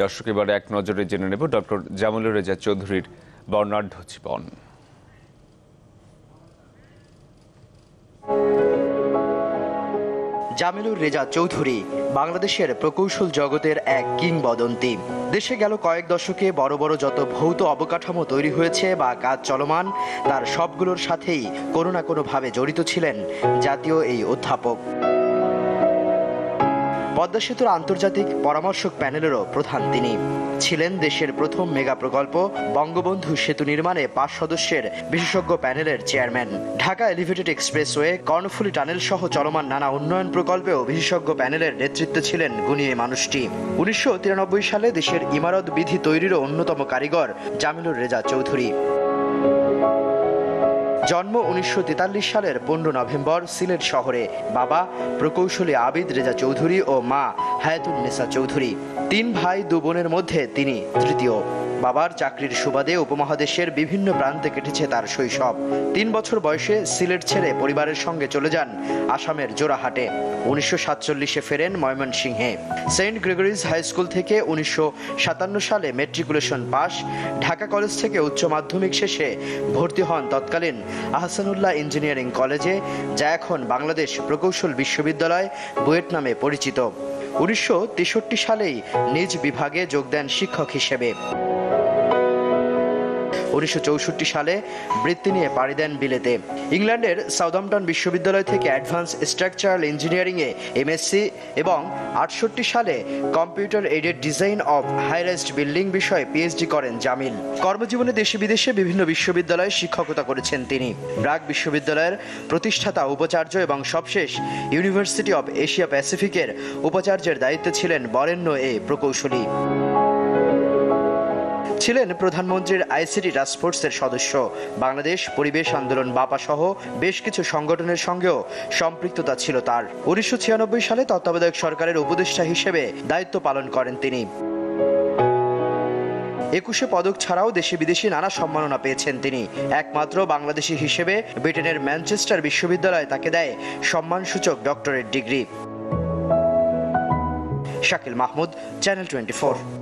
दर्शक एबारे एक नजरे जेने नेब डॉक्टर जामिलुर रेजा चौधुरीर बर्णाढ्य जीवन। জামিলুর রেজা চৌধুরী বাংলাদেশের প্রকৌশল জগতের এক কিংবদন্তি। দেশে গেল কয়েক দশকে বড় বড় যত ভৌত অবকাঠামো তৈরি হয়েছে বা কাজ চলমান, তার সবগুলোর সাথেই কোনো না কোনোভাবে জড়িত ছিলেন জাতীয় এই অধ্যাপক। পদ্মা সেতুর আন্তর্জাতিক পরামর্শক প্যানেলেরও প্রধান তিনি। ছিলেন দেশের প্রথম মেগা প্রকল্প বঙ্গবন্ধু সেতু নির্মাণে ৫ সদস্যের বিশেষজ্ঞ প্যানেলের chairman. Dhaka elevated expressway, Karnaphuli tunnel সহ চলমান নানা উন্নয়ন প্রকল্পেও বিশেষজ্ঞ প্যানেলের নেতৃত্বে ছিলেন গুণী এই মানুষটি। ১৯৯৩ সালে দেশের ইমারত বিধি তৈরিরও অন্যতম কারিগর জামিলুর রেজা চৌধুরী। জন্ম ১৯৪৩ সালের ১৫ নভেম্বর সিলেট শহরে। বাবা প্রকৌশলী আবিদ রেজা চৌধুরী ও মা হায়াতুন নিসা চৌধুরী। তিন ভাই দু বোনের মধ্যে তিনি তৃতীয়। বাবার চাকরির সুবাদে উপমহাদেশের বিভিন্ন প্রান্তে কেটেছে তার শৈশব। ৩ বছর বয়সে সিলেট ছেড়ে পরিবারের সঙ্গে চলে যান আসামের জোড়াহাটে। ১৯৪৭-এ ফেরেন ময়মনসিংহে। সেন্ট গ্রেগরিজ হাই স্কুল থেকে ১৯৫৭ সালে মেট্রিকুলেশন পাস। ঢাকা কলেজ থেকে উচ্চ মাধ্যমিক শেষে ভর্তি হন তৎকালীন আহসানুল্লাহ ইঞ্জিনিয়ারিং কলেজে, যা এখন বাংলাদেশ প্রকৌশল বিশ্ববিদ্যালয় বুয়েট নামে পরিচিত। ১৯৬৩ সালেই নিজ বিভাগে যোগ দেন শিক্ষক হিসেবে। ১৯৬৪ সালে বৃত্তি নিয়ে পাড়ি দেন বিলেতে। ইংল্যান্ডের সাউদাম্পটন বিশ্ববিদ্যালয় থেকে অ্যাডভান্স স্ট্রাকচারাল ইঞ্জিনিয়ারিংয়ে এমএসসি এবং ৬৮ সালে computer aided design of high rise building বিষয়ে পিএইচডি করেন জামিল। কর্মজীবনে দেশে বিদেশে বিভিন্ন বিশ্ববিদ্যালয়ে শিক্ষকতা করেছেন তিনি। ব্র্যাক বিশ্ববিদ্যালয়ের প্রতিষ্ঠাতা উপাচার্য এবং সবশেষ ইউনিভার্সিটি অব এশিয়া প্যাসিফিকের উপাচার্যের দায়িত্বে ছিলেন বরেণ্য এ প্রকৌশলী। ছিলেন প্রধানমন্ত্রীর আইসিটি টাস্ক ফোর্সের সদস্য। বাংলাদেশ পরিবেশ আন্দোলন বাপা সহ বেশ কিছু সংগঠনের সঙ্গেও সম্পৃক্ততা ছিল তার। ১৯৯৬ সালে তত্ত্বাবধায়ক সরকারের উপদেষ্টা হিসেবে দায়িত্ব পালন করেন তিনি। ২১ পদক ছাড়াও দেশে বিদেশি নানা সম্মাননা পেয়েছেন তিনি। একমাত্র বাংলাদেশি হিসেবে ব্রিটেনের ম্যানচেস্টার বিশ্ববিদ্যালয় তাকে দেয় সম্মানসূচক doctorate degree. Shakil Mahmud, channel 24।